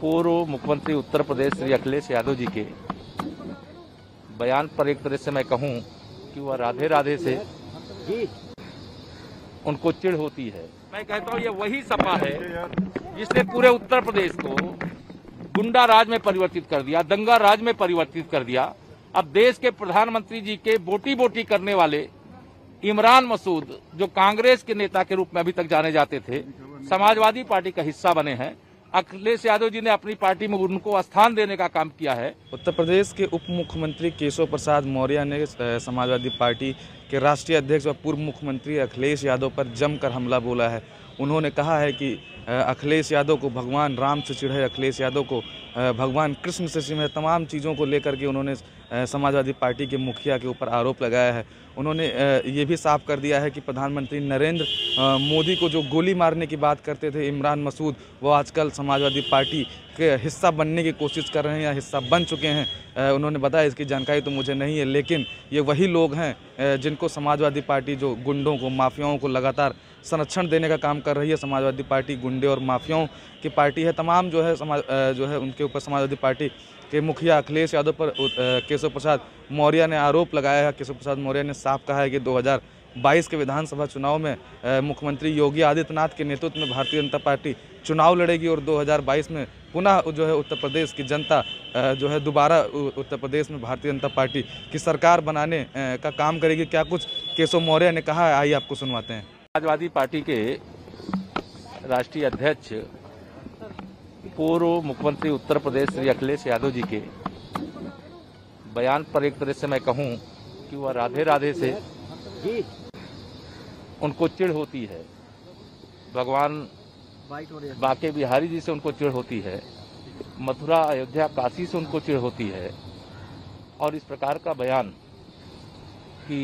पूर्व मुख्यमंत्री उत्तर प्रदेश श्री अखिलेश यादव जी के बयान पर एक तरह से मैं कहूं कि वह राधे राधे से उनको चिढ़ होती है। मैं कहता हूं ये वही सपा है जिसने पूरे उत्तर प्रदेश को गुंडा राज में परिवर्तित कर दिया, दंगा राज में परिवर्तित कर दिया। अब देश के प्रधानमंत्री जी के बोटी बोटी करने वाले इमरान मसूद, जो कांग्रेस के नेता के रूप में अभी तक जाने जाते थे, समाजवादी पार्टी का हिस्सा बने हैं। अखिलेश यादव जी ने अपनी पार्टी में उनको स्थान देने का काम किया है। उत्तर प्रदेश के उप मुख्यमंत्री केशव प्रसाद मौर्य ने समाजवादी पार्टी के राष्ट्रीय अध्यक्ष और पूर्व मुख्यमंत्री अखिलेश यादव पर जमकर हमला बोला है। उन्होंने कहा है कि अखिलेश यादव को भगवान राम से चिढ़ है, अखिलेश यादव को भगवान कृष्ण से चिढ़ है। तमाम चीज़ों को लेकर के उन्होंने समाजवादी पार्टी के मुखिया के ऊपर आरोप लगाया है। उन्होंने ये भी साफ कर दिया है कि प्रधानमंत्री नरेंद्र मोदी को जो गोली मारने की बात करते थे इमरान मसूद, वो आजकल समाजवादी पार्टी के हिस्सा बनने की कोशिश कर रहे हैं या हिस्सा बन चुके हैं। उन्होंने बताया इसकी जानकारी तो मुझे नहीं है, लेकिन ये वही लोग हैं जिनको समाजवादी पार्टी, जो गुंडों को माफियाओं को लगातार संरक्षण देने का काम कर रही है। समाजवादी पार्टी गुंडे और माफियाओं की पार्टी है। तमाम जो है उनके ऊपर समाजवादी पार्टी के मुखिया अखिलेश यादव पर केशव प्रसाद मौर्य ने आरोप लगाया है। केशव प्रसाद मौर्य ने साफ कहा है कि 2022 के विधानसभा चुनाव में मुख्यमंत्री योगी आदित्यनाथ के नेतृत्व में भारतीय जनता पार्टी चुनाव लड़ेगी और 2022 में पुनः जो है उत्तर प्रदेश की जनता जो है दोबारा उत्तर प्रदेश में भारतीय जनता पार्टी की सरकार बनाने का काम करेगी। क्या कुछ केशव मौर्य ने कहा है, आइए आपको सुनवाते हैं। समाजवादी पार्टी के राष्ट्रीय अध्यक्ष पूर्व मुख्यमंत्री उत्तर प्रदेश श्री अखिलेश यादव जी के बयान पर एक तरह से मैं कहूं कि वह राधे राधे से उनको चिढ़ होती है, भगवान बाके बिहारी जी से उनको चिढ़ होती है, मथुरा अयोध्या काशी से उनको चिढ़ होती है। और इस प्रकार का बयान कि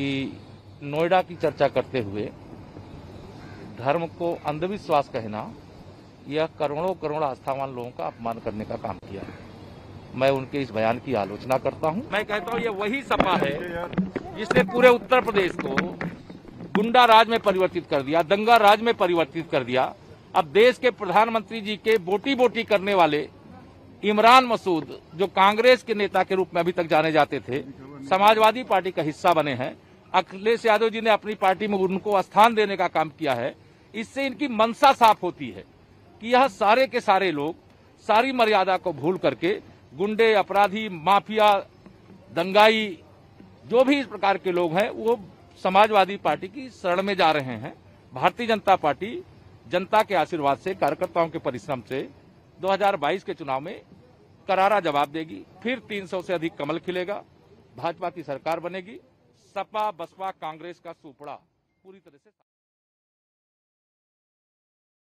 नोएडा की चर्चा करते हुए धर्म को अंधविश्वास कहना, यह करोड़ों करोड़ आस्थावान लोगों का अपमान करने का काम किया है। मैं उनके इस बयान की आलोचना करता हूं। मैं कहता हूं ये वही सपा है जिसने पूरे उत्तर प्रदेश को गुंडा राज में परिवर्तित कर दिया, दंगा राज में परिवर्तित कर दिया। अब देश के प्रधानमंत्री जी के बोटी बोटी करने वाले इमरान मसूद, जो कांग्रेस के नेता के रूप में अभी तक जाने जाते थे, समाजवादी पार्टी का हिस्सा बने हैं। अखिलेश यादव जी ने अपनी पार्टी में उनको स्थान देने का काम किया है। इससे इनकी मंशा साफ होती है कि यह सारे के सारे लोग सारी मर्यादा को भूल करके गुंडे, अपराधी, माफिया, दंगाई, जो भी इस प्रकार के लोग हैं, वो समाजवादी पार्टी की शरण में जा रहे हैं। भारतीय जनता पार्टी जनता के आशीर्वाद से, कार्यकर्ताओं के परिश्रम से 2022 के चुनाव में करारा जवाब देगी। फिर 300 से अधिक कमल खिलेगा, भाजपा की सरकार बनेगी, सपा बसपा कांग्रेस का सुपड़ा पूरी तरह से